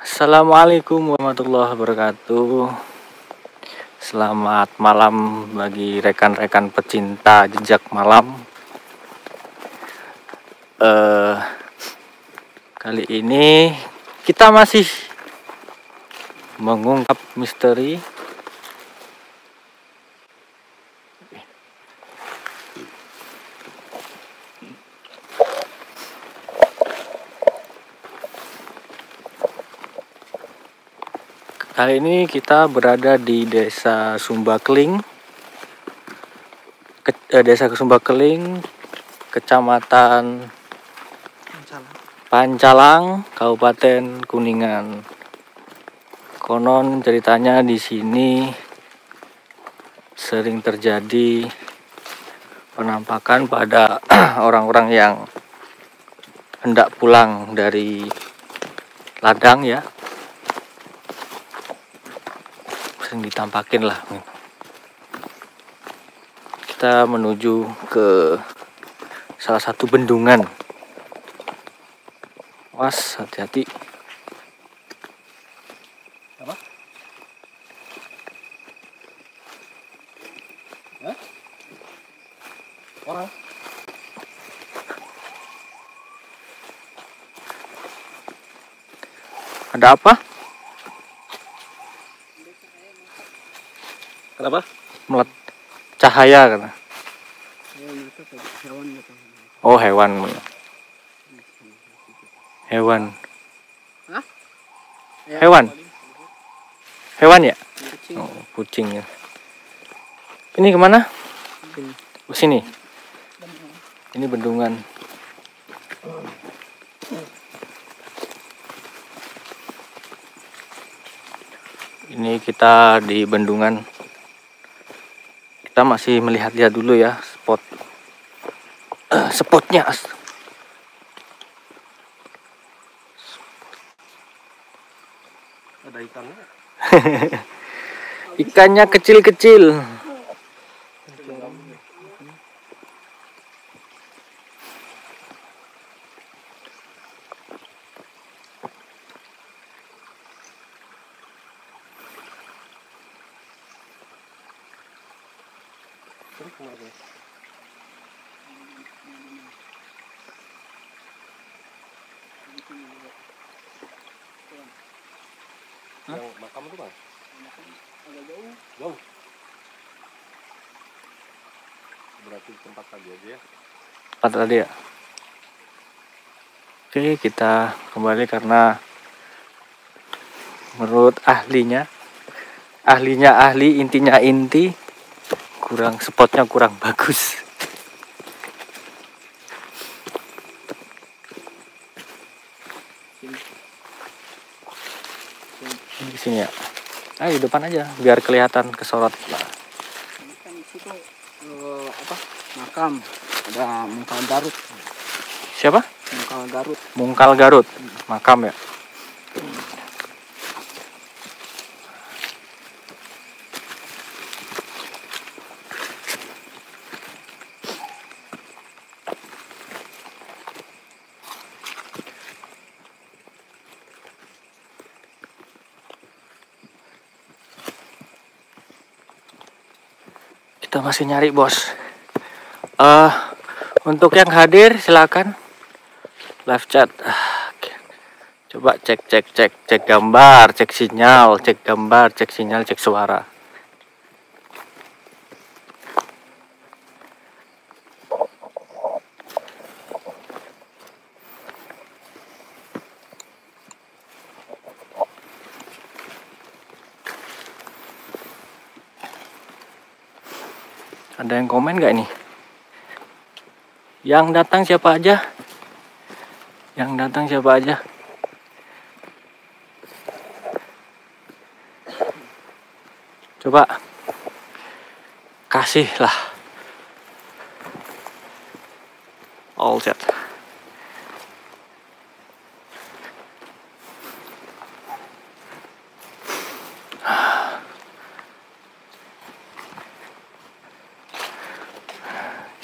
Assalamualaikum warahmatullahi wabarakatuh. Selamat malam bagi rekan-rekan pecinta Jejak Malam. Kali ini kita masih mengungkap misteri. Kali ini kita berada di desa Sumbakeling, kecamatan Pancalang, Kabupaten Kuningan. Konon ceritanya di sini sering terjadi penampakan pada orang-orang yang hendak pulang dari ladang, ya. Ditampakin lah. Kita menuju ke salah satu bendungan. Was, hati-hati. Apa? Hah? Orang? Ada apa? Kenapa? Cahaya karena. Oh, hewan ya? Oh, kucingnya. Ini kemana? Ke sini. Ini bendungan. Ini kita di bendungan. Kita masih melihat-lihat dulu ya spotnya. Ada ikannya. Ikannya kecil-kecil. Makam itu Bang. Agak jauh. Jauh. Berarti tempat tadi aja ya. Tempat tadi ya. Oke, kita kembali karena menurut ahli, intinya inti, spotnya kurang bagus. Di sini ya. Di depan aja biar kelihatan kesorot. Kan di situ apa? Makam. Ada Mungkal Garut. Siapa? Mungkal Garut. Mungkal Garut. Makam ya. Kita masih nyari bos. Untuk yang hadir silakan live chat. Coba cek gambar, cek sinyal, cek suara. Ada yang komen gak ini? Yang datang siapa aja? Coba kasihlah all set.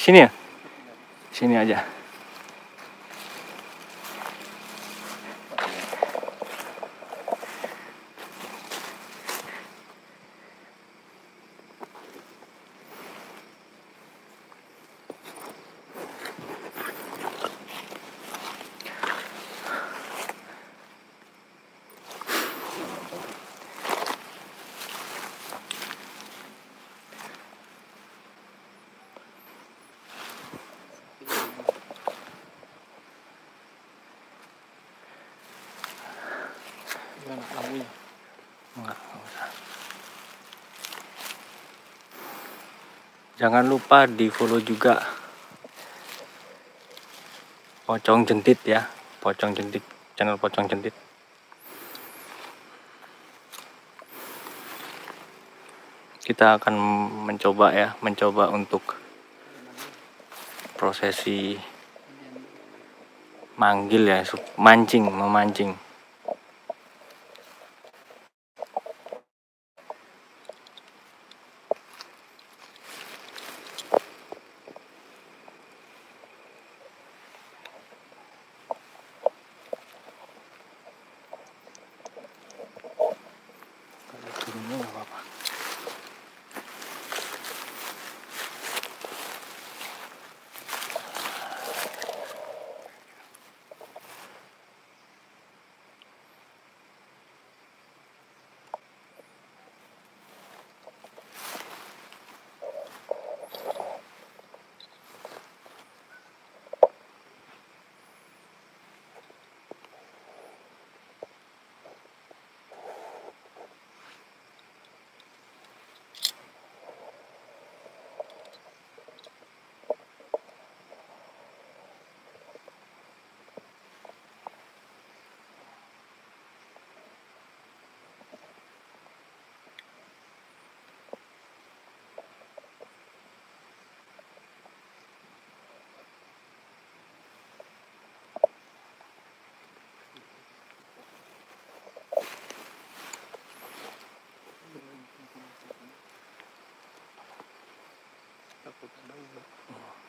Sini ya? Sini aja. mana lampunya? Enggak, enggak. Jangan lupa di follow juga Pocong Jentit ya, Pocong Jentit, channel Pocong Jentit. Kita akan mencoba ya, mencoba untuk prosesi manggil ya, mancing, memancing.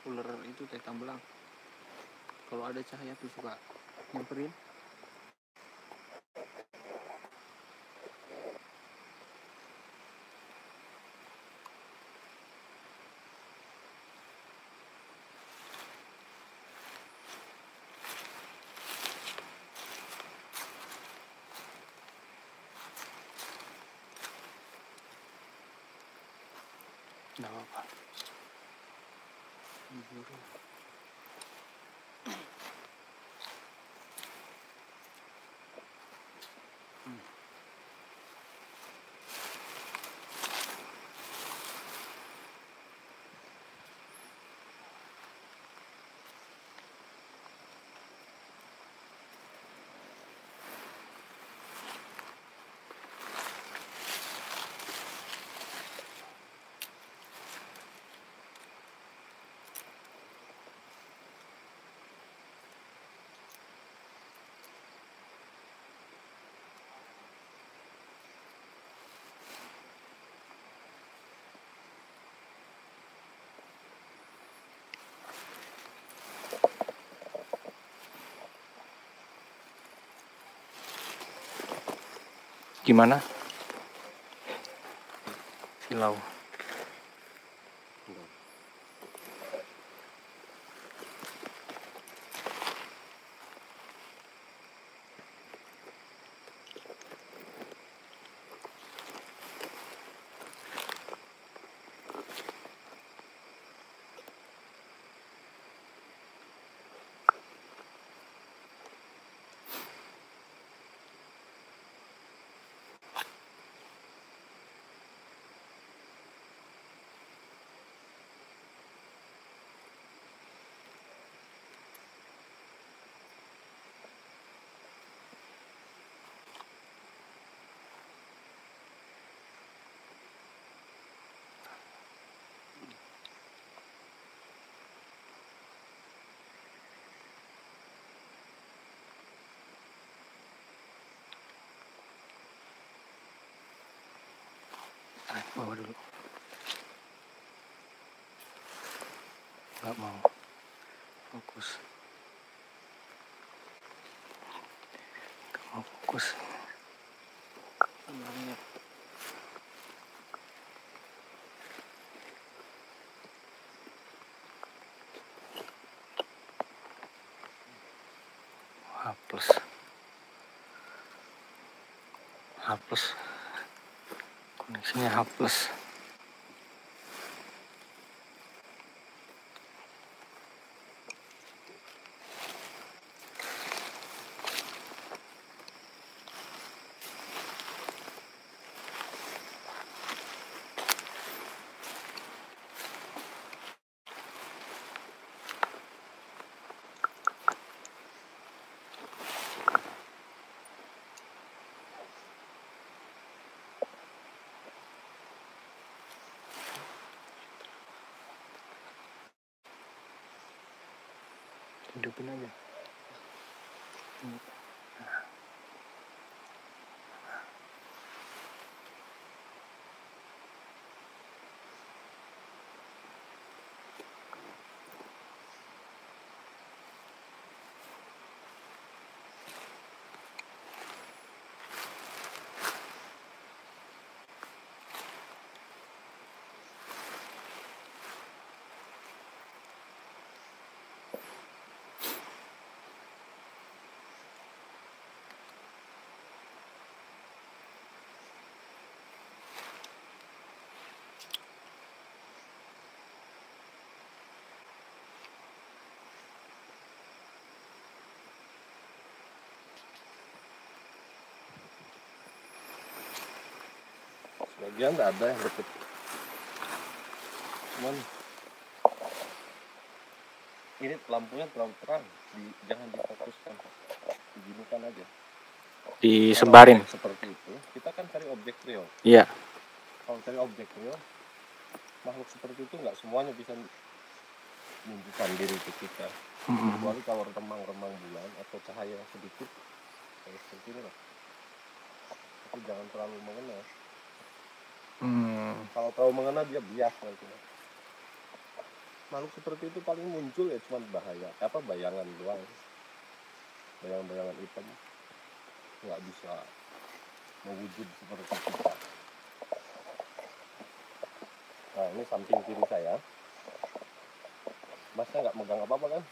Ular itu kayak tambelang. Kalau ada cahaya tuh suka nyamperin. Nggak apa-apa. Gimana? Silau. Bawa dulu. Gak mau fokus. Gak mau fokus. Hapus. Hapus. Koneksinya hapus. hidupin aja. Bagian nggak ada yang deket, cuman ini lampunya terlalu terang, jangan difokuskan, diginikan aja, disembarin. Kalau seperti itu kita kan cari objek real. Iya, kalau cari objek real, makhluk seperti itu nggak semuanya bisa menunjukkan diri ke kita, kecuali kalau remang-remang bulan atau cahaya sedikit kayak seperti ini lah. Tapi jangan terlalu mengenal. Kalau terlalu mengena dia bias nanti. Makhluk seperti itu paling muncul ya cuman bahaya, apa bayangan doang, bayangan-bayangan hitam, nggak bisa mewujud seperti kita. Nah ini samping kiri saya, masnya nggak megang apa-apa kan?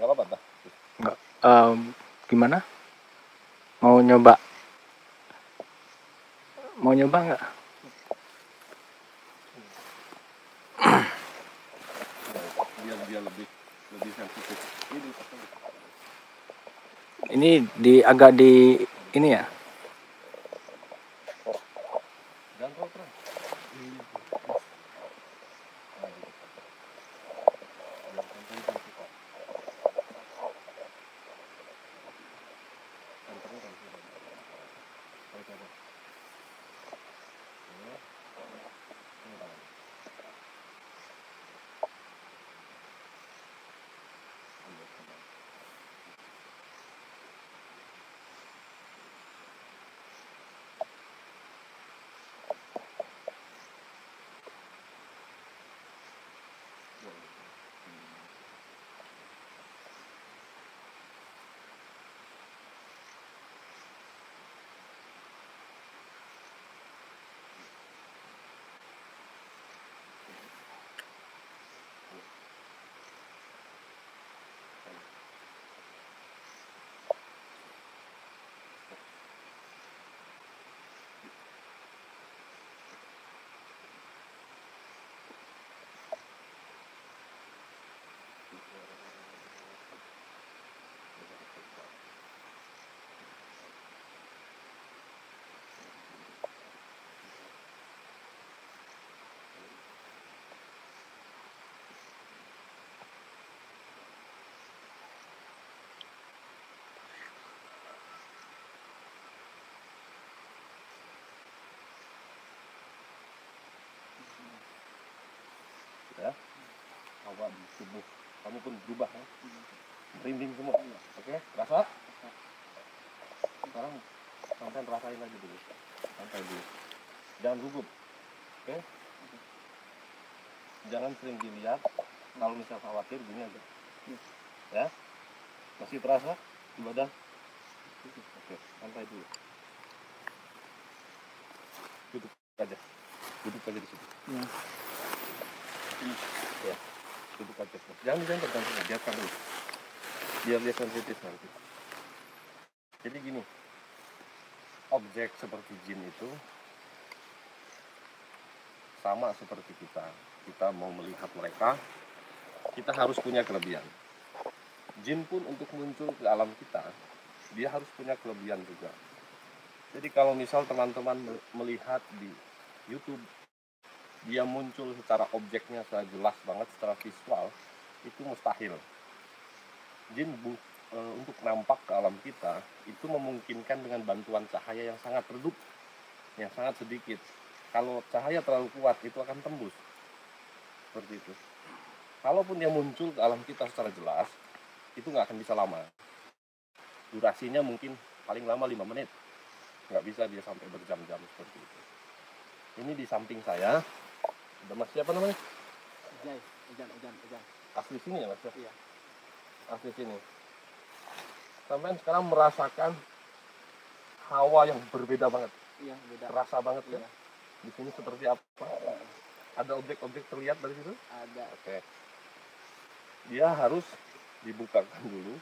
Nggak apa-apa dah? Nggak. Gimana? Mau nyoba? Mau nyoba nggak? Dia lebih sensitif. Ini di agak di ini ya. Hawa di tubuh kamu pun berubah ya, merinding semua. Oke, rasa sekarang sampai rasain lagi dulu, sampai dulu, jangan gugup. Oke, jangan sering dilihat. Kalau misal khawatir gini aja ya, masih terasa di badan. Oke, santai dulu, duduk aja di situ ya. Ya, duduk aja. Jangan tergantung, biarkan dulu. Biar dia sensitif nanti. Jadi gini, objek seperti jin itu sama seperti kita. Kita mau melihat mereka, kita harus punya kelebihan. Jin pun untuk muncul ke alam kita, dia harus punya kelebihan juga. Jadi kalau misal teman-teman melihat di YouTube, dia muncul secara objeknya secara jelas banget, secara visual, itu mustahil. Jin untuk nampak ke alam kita, itu memungkinkan dengan bantuan cahaya yang sangat redup, yang sangat sedikit. Kalau cahaya terlalu kuat, itu akan tembus. Seperti itu. Kalaupun dia muncul ke alam kita secara jelas, itu nggak akan bisa lama. Durasinya mungkin paling lama 5 menit. Nggak bisa dia sampai berjam-jam seperti itu. Ini di samping saya, ada mas siapa namanya? Ejan. Asli sini ya mas? Iya. Asli sini. Sampai sekarang merasakan hawa yang berbeda banget. Iya, beda. Terasa banget ya? Iya. Di sini seperti apa? Ada objek-objek terlihat dari situ? Ada. Oke. Dia harus dibukakan dulu.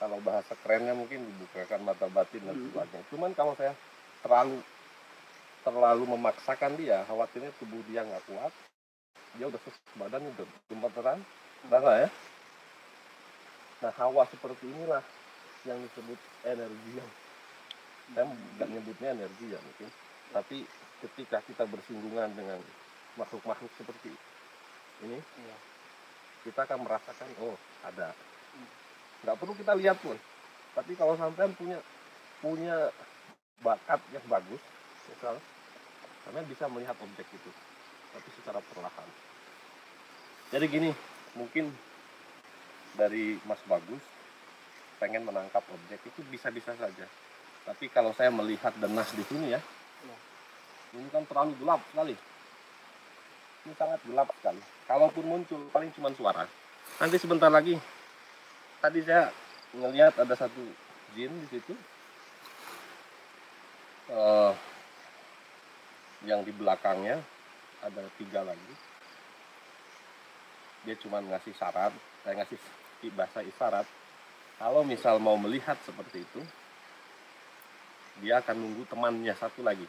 Kalau bahasa kerennya mungkin dibukakan mata batin dan sebagainya. Cuman kalau saya terlalu memaksakan dia, khawatirnya tubuh dia nggak kuat. Dia udah badannya udah gemetaran, ya. Nah, hawa seperti inilah yang disebut energi. Saya nggak nyebutnya energi ya mungkin. Tapi ketika kita bersinggungan dengan makhluk-makhluk seperti ini, kita akan merasakan oh ada. Nggak perlu kita lihat pun, tapi kalau sampean punya bakat yang bagus, misal, sampean bisa melihat objek itu, tapi secara perlahan. Jadi gini, mungkin dari Mas Bagus pengen menangkap objek itu bisa-bisa saja, tapi kalau saya melihat denas di sini ya, ini kan terlalu gelap sekali, ini sangat gelap sekali. Kalaupun muncul paling cuma suara. Nanti sebentar lagi. Tadi saya ngelihat ada satu jin di situ yang di belakangnya ada 3 lagi. Dia cuma ngasih syarat, saya ngasih bahasa isyarat. Kalau misal mau melihat seperti itu, dia akan nunggu temannya satu lagi.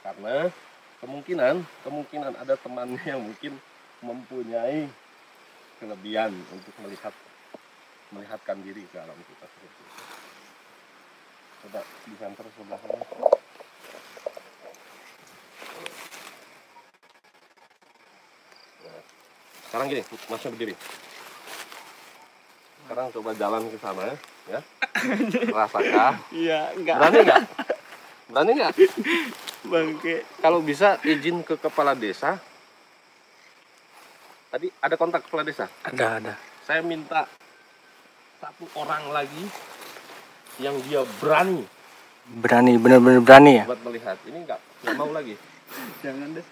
Karena kemungkinan ada temannya yang mungkin mempunyai kelebihan untuk melihatkan diri ke alam kita seperti itu. Coba di center sebelah sana. Nah, sekarang gini, masnya berdiri. Sekarang coba jalan ke sana ya. Rasakan. Iya, enggak. Berani enggak? Bangke. Kalau bisa izin ke kepala desa. Tadi ada kontak kepala desa? Ada. Saya minta 1 orang lagi yang dia berani, bener-bener berani ya? Buat melihat, ini nggak mau lagi. Jangan deh.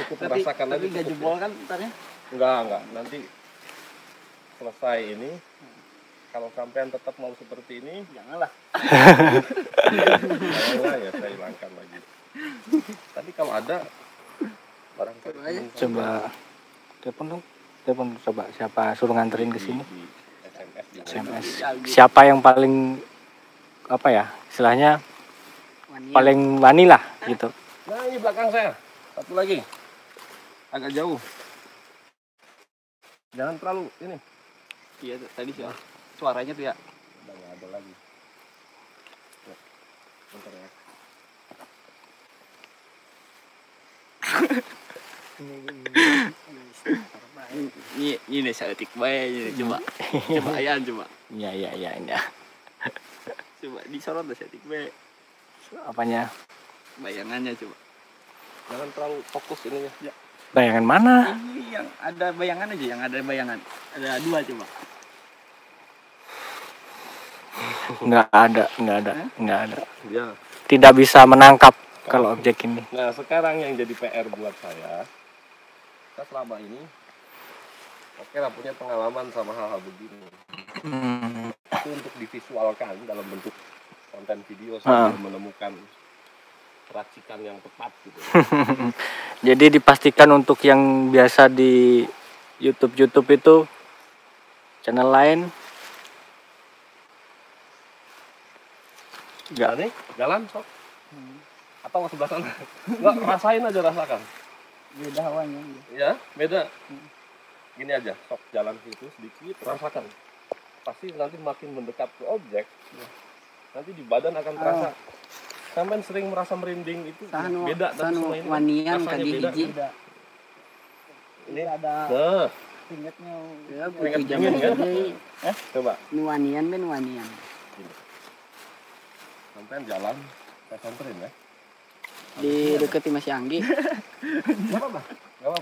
Cukup merasakan lagi. Tapi nggak jebol kan ntarnya? Nggak, nanti selesai ini. Kalau sampean tetap mau seperti ini, janganlah. Janganlah ya, saya hilangkan lagi. Tapi kalau ada, barangkali. Coba telepon dong. Telepon, coba siapa suruh nganterin ke sini? SMS. Siapa yang paling apa ya? Istilahnya paling wani lah gitu. Nah, ini belakang saya. Satu lagi. Agak jauh. Jangan terlalu ini. Iya, tadi sih suaranya tuh ya. Udah nggak ada lagi. Bentar ya. Ini cantik banget, coba ayam coba. Iya ini. Coba disorot deh cantik banget. Apanya? Bayangannya coba. Jangan terlalu fokus ininya. Ya. Bayangan mana? Ini yang ada bayangan aja, yang ada bayangan. Ada 2 coba. Nggak ada. Ya. Tidak bisa menangkap kalau objek ini. Nah sekarang yang jadi PR buat saya. Kita selama ini oke lah punya pengalaman sama hal-hal begini. Itu untuk divisualkan dalam bentuk konten video sambil menemukan racikan yang tepat gitu. Jadi dipastikan untuk yang biasa di YouTube itu channel lain enggak nih jalan sok atau sebelah sana enggak rasakan. Beda hawanya ya beda. Gini aja sok jalan situ sedikit rasakan, pasti nanti makin mendekat ke objek nanti di badan akan terasa. Sampai sering merasa merinding itu sanu, beda sanu tapi wanian tadi beda. Ini ada pingatnya ya pingat dingin kan coba ini wanian sampai jalan saya samperin ya di deketin Mas Anggi. Kenapa, Bang?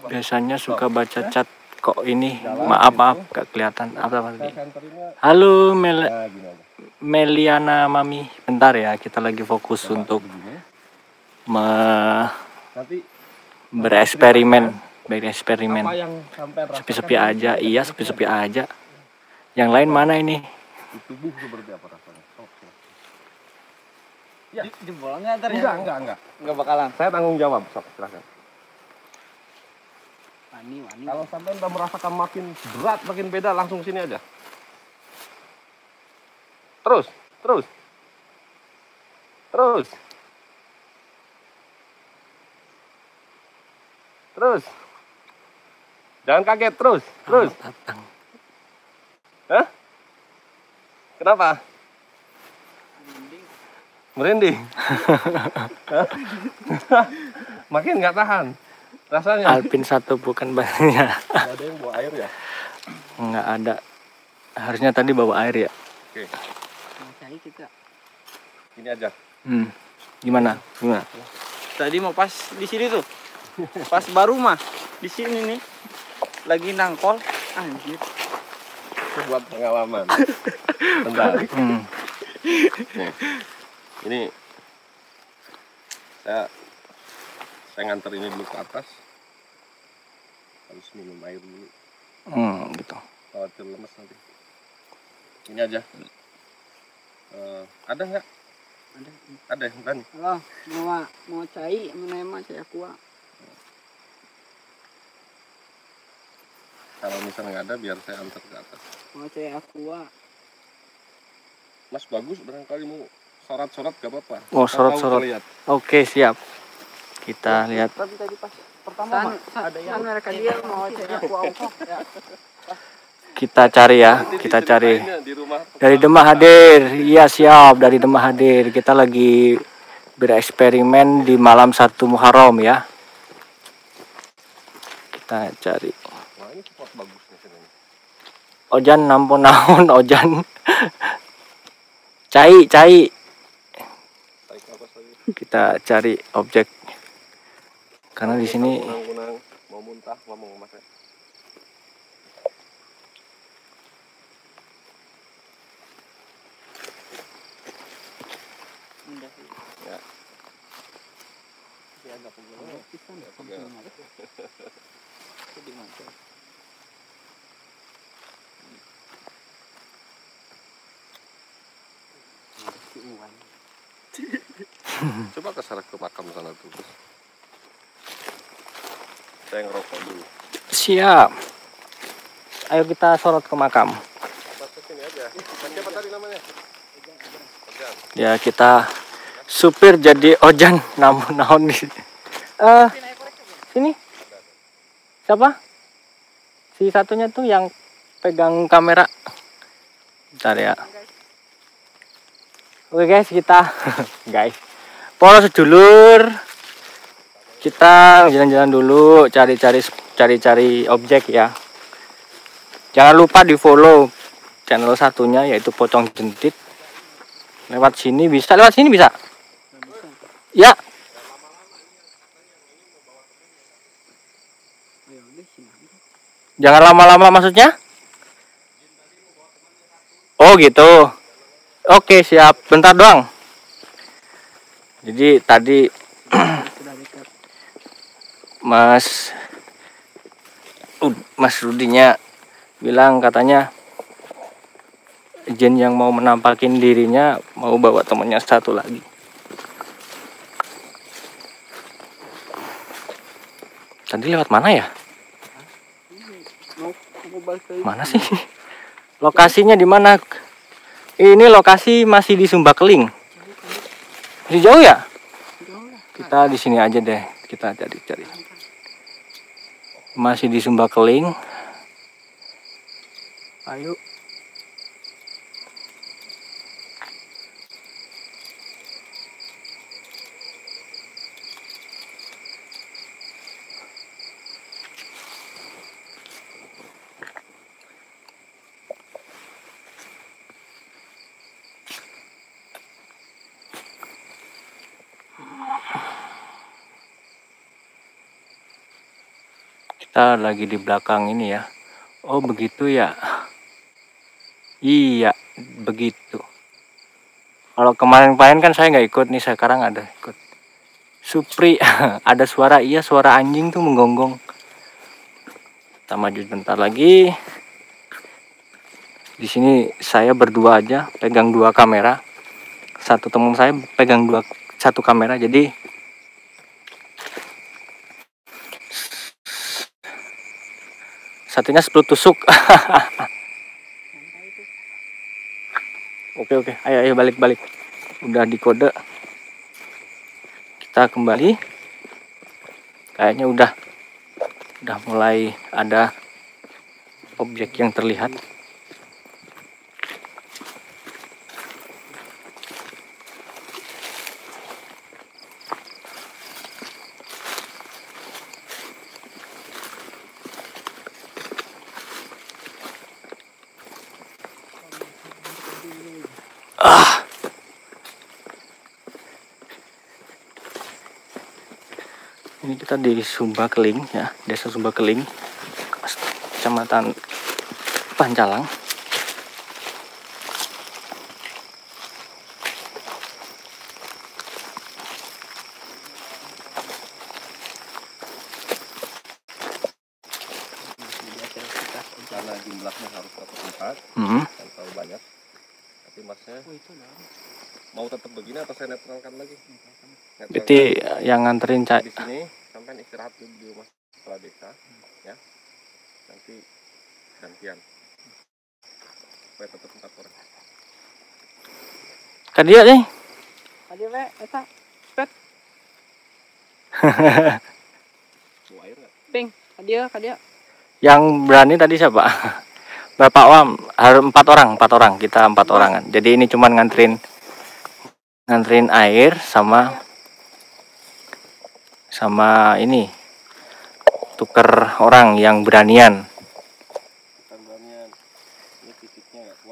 biasanya suka baca chat kok ini. Maaf gak kelihatan apa tadi. Halo Meliana Mami, bentar ya, kita lagi fokus untuk bereksperimen. Sepi-sepi aja, iya sepi-sepi aja. Yang lain mana ini? Tubuh seperti apa rasanya? Oke. Ya, jempolnya antar ya. Enggak bakalan. Saya tanggung jawab, sob. Silahkan. Wani. Kalau sampai udah merasakan makin berat, makin beda, langsung sini aja. Terus. Jangan kaget, terus. Hah? Kenapa? Merinding. Makin nggak tahan rasanya. Alpin satu bukan banyak. Nggak ada yang bawa air ya? Nggak ada. Harusnya tadi bawa air ya. Oke. Cari juga. Ini aja. Gimana? Tadi mau pas di sini tuh. Pas baru mah di sini nih. Lagi nangkol. Anjir. Buat pengalaman. Bentar. Ini saya nganter ini dulu ke atas. Harus minum air dulu. Gitu. Khawatir lemes nanti. Ini aja. Ada nggak? Ada yang berani? Loh, mau cai, menerima cai kuah. Kalau misalnya nggak ada, biar saya antar ke atas. Mau cari aqua. Mas Bagus barangkali mau sorot-sorot gak apa-apa. Oh, sorot-sorot. Oke, siap. Kita lihat. Tapi tadi pas pertama ada yang mereka dia mau cari aqua. Kita cari ya, kita cari. Dari Demah hadir. Iya, siap. Dari Demah hadir. Kita lagi bereksperimen di malam 1 Muharram ya. Kita cari. Ojan nampun naon Ojan. Cai. Kita cari objek. Karena di sini mau muntah, mau memasak. Ya. Dia ada pengalaman pisan ya, coba kesana ke makam sana tuh. Saya ngerokok dulu. Siap. Ayo kita sorot ke makam. Ya kita supir jadi Ojan namun naon di sini. Sini. Siapa? Si satunya tuh yang pegang kamera. Bentar ya. Oke guys, kita polos sedulur, kita jalan-jalan dulu, cari-cari objek ya. Jangan lupa di follow channel satunya yaitu Pocong Jentit. Lewat sini bisa. Ya. Jangan lama-lama maksudnya? Oh gitu. Oke siap, bentar doang. Jadi tadi Mas Rudinya bilang katanya jin yang mau menampakin dirinya mau bawa temennya satu lagi. Tadi lewat mana ya? Mana sih? Lokasinya di mana? Ini lokasi masih di Sumbakeling. Masih jauh ya? Kita di sini aja deh, kita cari. Masih di Sumbakeling. Ayo. Kita lagi di belakang ini ya. Oh begitu ya. Iya begitu. Kalau kemarin kan saya nggak ikut nih, sekarang ada ikut. Supri ada suara, iya suara anjing tuh menggonggong. Kita maju bentar lagi. Di sini saya berdua aja pegang dua kamera. Satu teman saya pegang satu kamera, jadi satunya 10 tusuk. Oke, ayo balik. Udah di kode. Kita kembali. Kayaknya udah mulai ada objek yang terlihat. Ini kita di Sumbakeling ya, desa Sumbakeling, kecamatan Pancalang. Karena jumlahnya harus berapa tempat, kan terlalu banyak. Tapi masnya mau tetap begini atau saya netralkan lagi? Jadi yang nganterin di sini sampai istirahat dulu di rumah kepala desa ya, nanti gantian supaya tetap 4 orang. Kadia nih kadia we eta pet ping kadia yang berani tadi siapa? Bapak Wam harus 4 orang, kita 4 orangan. Jadi ini cuman nganterin air sama ini tuker orang yang beranian.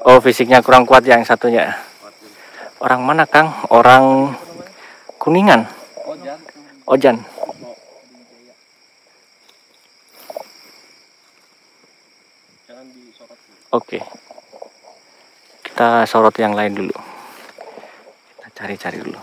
Oh fisiknya kurang kuat yang satunya. Orang mana Kang? Orang Kuningan. Ojan. Oke. Kita sorot yang lain dulu. Kita cari-cari dulu.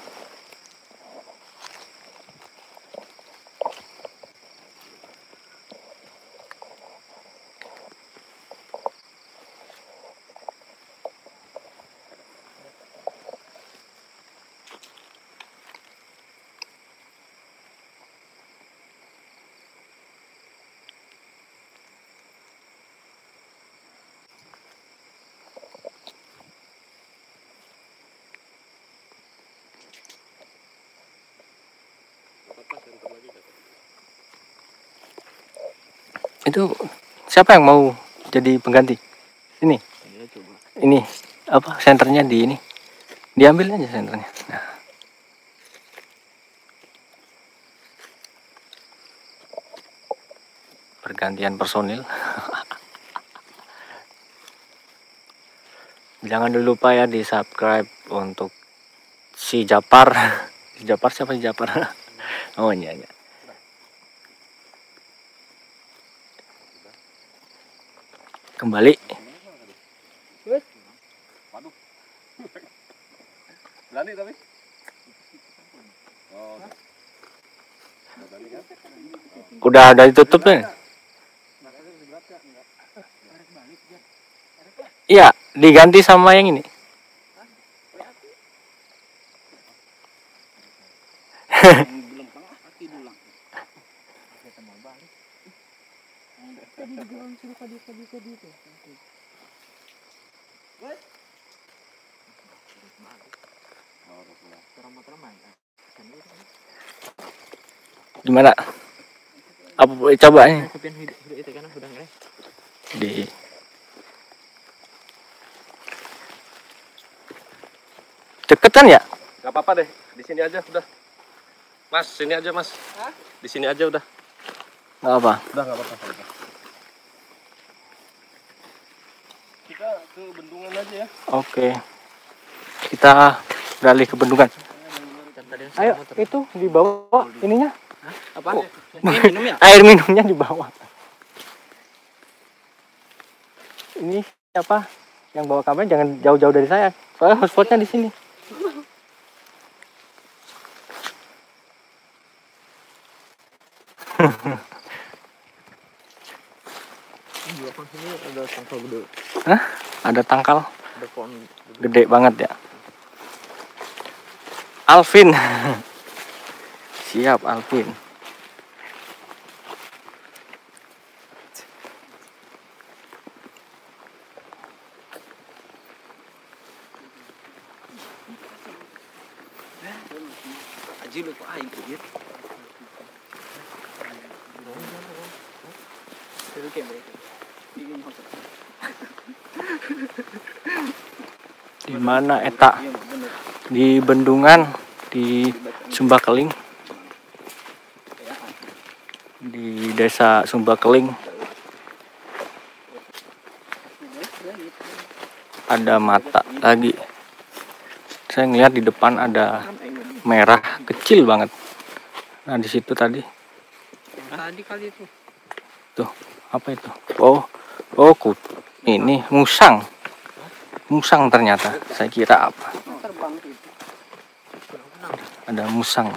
Itu siapa yang mau jadi pengganti? Ini ya, coba. Ini apa senternya di ini, diambil aja senternya. Nah. Pergantian personil. Jangan lupa ya di subscribe untuk si Japar. Si Japar siapa, si Japar? Oh iya. Kembali. Waduh. Berani tapi. Oh. Udah ada ditutup nih. Iya, diganti sama yang ini. Gimana? Apa coba ini? Di deketan ya? Gak apa-apa deh, di sini aja udah. Mas, sini aja Mas. Hah? Di sini aja udah. Gak apa? Udah gak apa-apa. Kita ke bendungan aja ya. Oke. Kita beralih ke bendungan. Ayo, itu dibawa ininya. Hah? Apa? Oh. Minum ya? Air minumnya dibawa. ini siapa yang bawa kamera jangan jauh-jauh dari saya. Soalnya hotspotnya di sini. Di belakang sini ada tangkal gede. Hah? Ada tangkal? Ada pohon gede banget ya. Alvin. Siap Alvin. Di mana eta? Di Bendungan, di Sumbakeling, di desa Sumbakeling. Ada mata lagi. Saya ngeliat di depan ada merah kecil banget. Nah di situ tadi. Tadi kali itu. Tuh apa itu? Oh ini musang. Musang ternyata, saya kira apa? Ada musang.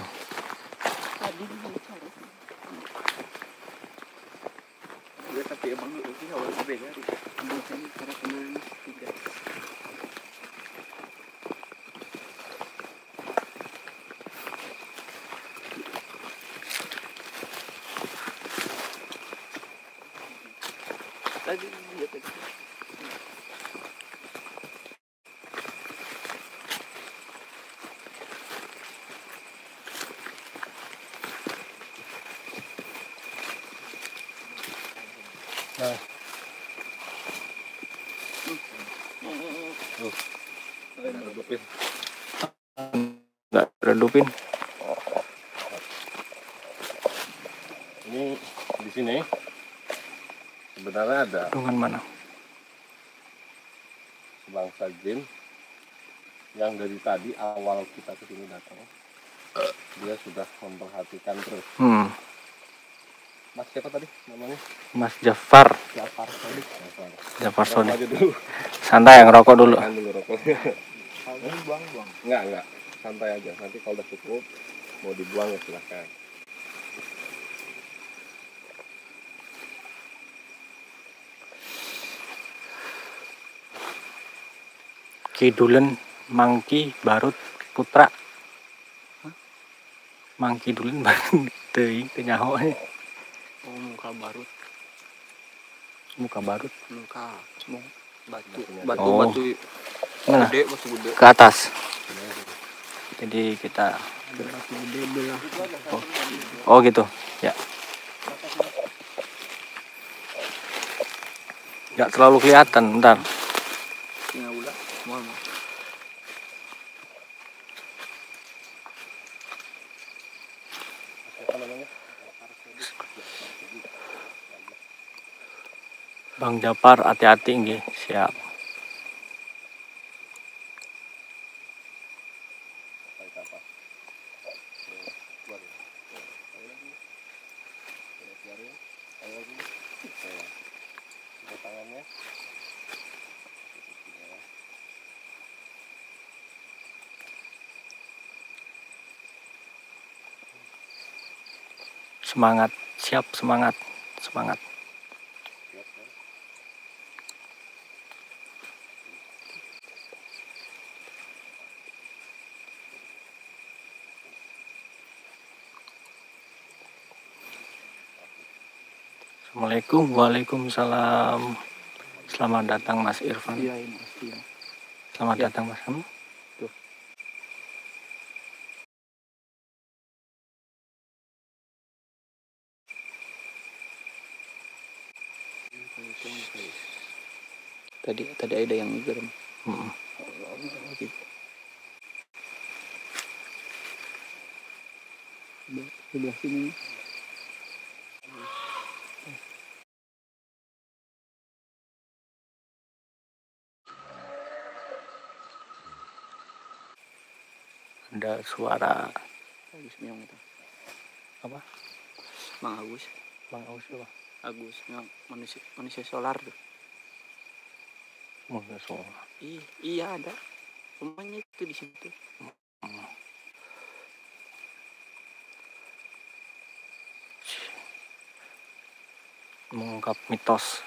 Nggak redupin. Ini di sini sebenarnya ada dengan mana bangsa jin yang dari tadi awal kita kesini datang dia sudah memperhatikan terus. Mas siapa tadi namanya? Mas Jafar. Jafar Sodik. Santai yang rokok dulu. Buang. Enggak. Santai aja. Nanti kalau udah cukup mau dibuang ya silahkan. Kidulen Mangki Barut Putra. Mangki Dulen Barut Teuing teu nyaho. Oh, muka barut batu gede ke atas jadi kita oh gitu ya nggak terlalu kelihatan bentar. Bang Jafar hati-hati nggih, siap. Semangat, siap semangat. Assalamualaikum, waalaikumsalam. Selamat datang Mas Irfan. Iya. Selamat datang Mas. Tadi ada yang geram. Sebelah sini. Ada suara apa? Bang Agus, manusia solar tuh. Oh, ada sekolah. Iya ada. Rumahnya itu di situ. Mengungkap mitos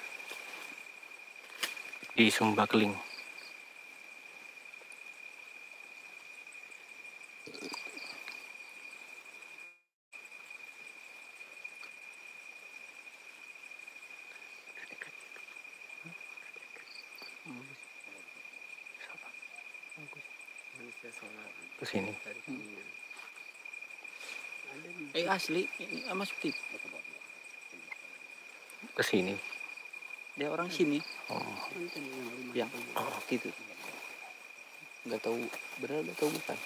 di Sumbakeling. Ke sini. Asli, Mas Pip. Ke sini. Dia orang sini. Oh. Ya, gitu. Enggak tahu benar atau bukan.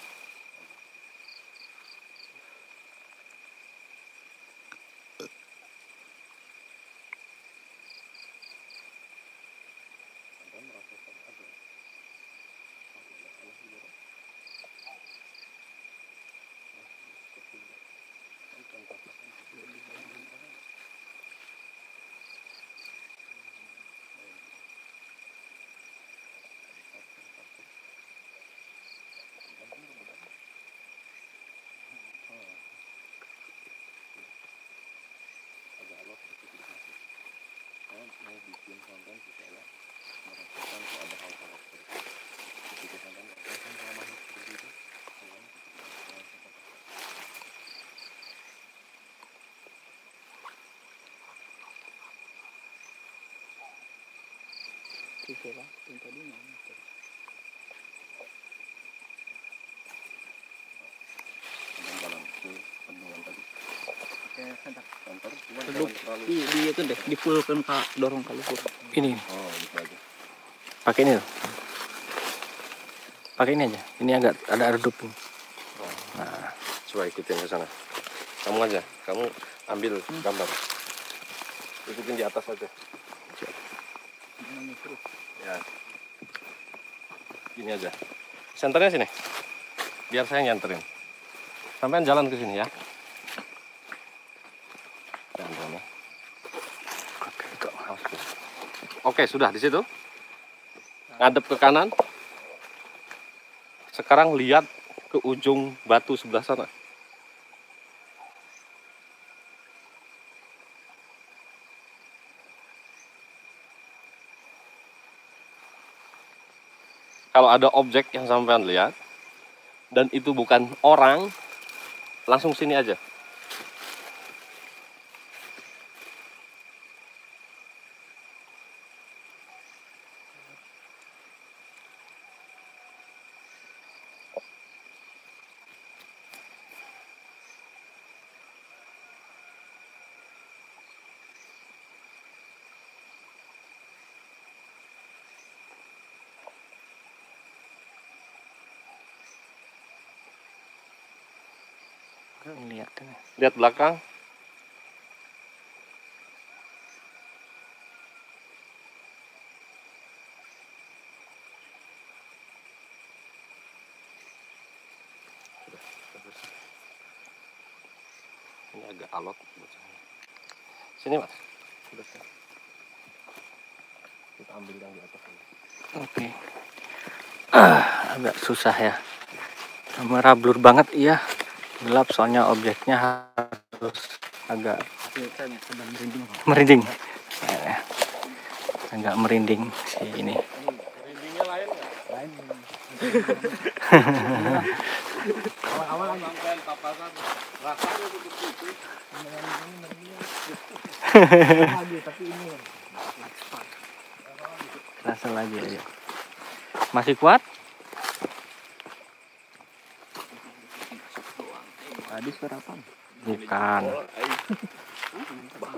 Itulah tempat di mana itu. Iya itu deh, dipulkan kak, dorong kali pur. Ini. Oh, gitu aja. Pakai ini loh. Pakai ini aja. Ini agak ada redup nih. Nah, coba ikutin ke sana. Kamu aja, kamu ambil gambar. Ikutin di atas aja. Ya. Gini aja. Senternya sini. Biar saya nyanterin. Sampai jalan ke sini ya. Jalan. Oke, sudah di situ. Ngadep ke kanan. Sekarang lihat ke ujung batu sebelah sana. Kalau ada objek yang sampean lihat dan itu bukan orang, langsung sini aja. Lihat belakang. Ini agak alot. Sini mas. Kita ambil yang di atas. Oke. Agak susah ya. Merablur banget iya. Gelap soalnya objeknya harus agak merinding, agak merinding si ini. Merindingnya lain nggak? Lain. Awal-awal sampai papasan rasanya begitu. Tapi ini rasa lagi aja. Masih kuat? Tadi suara apaan? Bukan.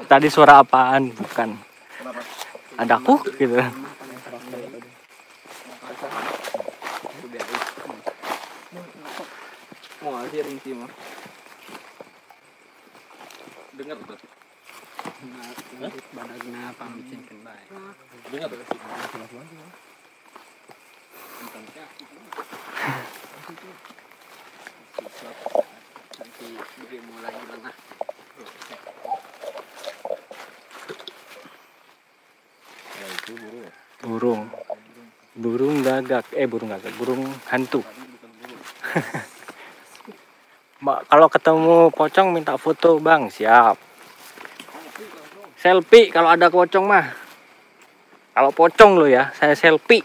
Tadi suara apaan? Bukan. Ada kuk gitu. Dengar tuh. Dengar tuh. Oke, mulai mana? Burung. burung gagak, burung hantu. Kalau ketemu pocong minta foto, Bang. Siap. Selfie kalau ada pocong mah. Kalau pocong lo ya, saya selfie.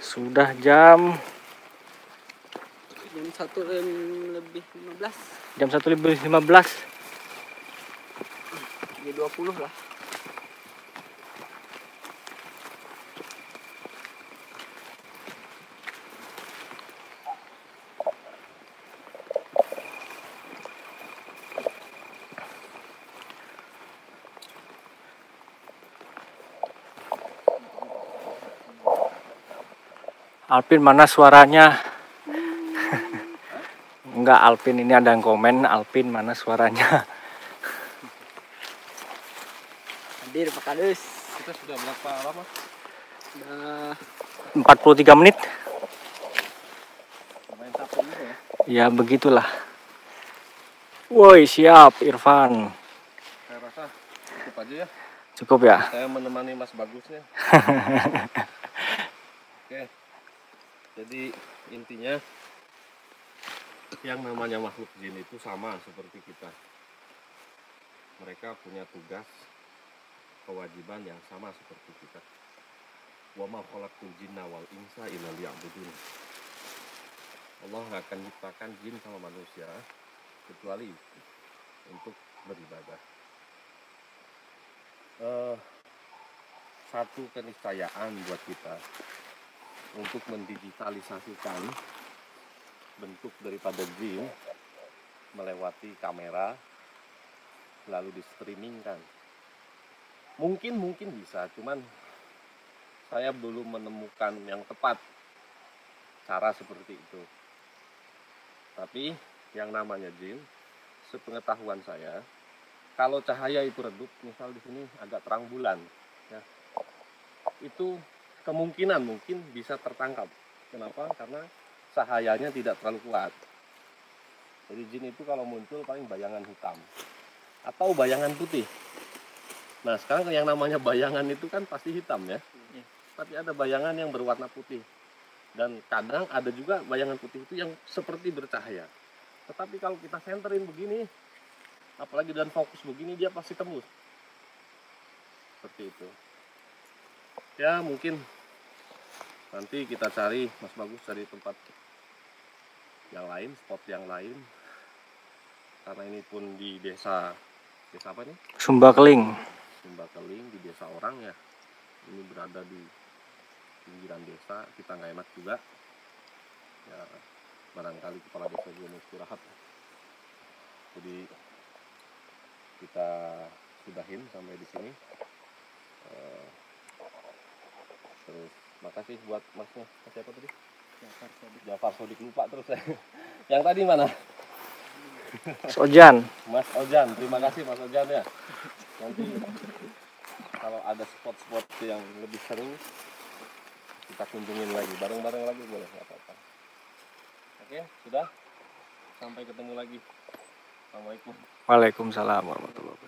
Sudah jam 1:15. Jam 1:15. Jam 20 lah. Alpin, mana suaranya? Enggak, Alpin ini ada yang komen, Alpin mana suaranya? Hadir Pak Kades. Kita sudah berapa lama? 43 menit. Main tapu ini ya. Ya begitulah. Woi, siap Irfan. Saya rasa cukup aja ya. Cukup ya? Saya menemani Mas Bagusnya. Oke. Jadi intinya yang namanya makhluk jin itu sama seperti kita. Mereka punya tugas, kewajiban yang sama seperti kita. Wa ma khalaqtul jinna wal insa illa liya'budun. Allah nggak akan ciptakan jin sama manusia kecuali untuk beribadah. Satu keniscayaan buat kita untuk mendigitalisasikan bentuk daripada jin melewati kamera lalu di streamingkan. Mungkin bisa, cuman saya belum menemukan yang tepat cara seperti itu. Tapi yang namanya jin, sepengetahuan saya, kalau cahaya itu redup, misal di sini agak terang bulan, ya, itu kemungkinan mungkin bisa tertangkap. Kenapa? Karena cahayanya tidak terlalu kuat. Jadi jin itu kalau muncul paling bayangan hitam atau bayangan putih. Nah sekarang yang namanya bayangan itu kan pasti hitam ya. Tapi ada bayangan yang berwarna putih. Dan kadang ada juga bayangan putih itu yang seperti bercahaya. Tetapi kalau kita senterin begini, apalagi dan fokus begini, dia pasti tembus. Seperti itu. Ya mungkin nanti kita cari, Mas Bagus cari tempat yang lain, spot yang lain. Karena ini pun di desa apa nih? Sumbakeling. Sumbakeling di desa orang ya. Ini berada di pinggiran desa, kita nggak enak juga. Ya barangkali kepala desa juga mau istirahat. Jadi kita sudahin sampai di sini. Terus makasih buat masnya, siapa tadi? Jafar Sodik, lupa terus saya. Yang tadi mana? Mas Ojan. Mas Ojan, terima kasih Mas Ojan ya. Nanti kalau ada spot-spot yang lebih seru kita kunjungin lagi, bareng-bareng lagi boleh, nggak apa-apa. Oke, sudah. Sampai ketemu lagi. Assalamualaikum. Waalaikumsalam warahmatullahi wabarakatuh.